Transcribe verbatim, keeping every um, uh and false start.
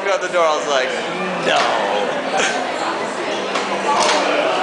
walking out the door, I was like, no.